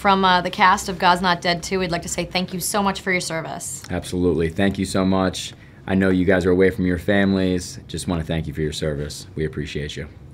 from the cast of God's Not Dead 2, we'd like to say thank you so much for your service. Absolutely. Thank you so much. I know you guys are away from your families. Just want to thank you for your service. We appreciate you.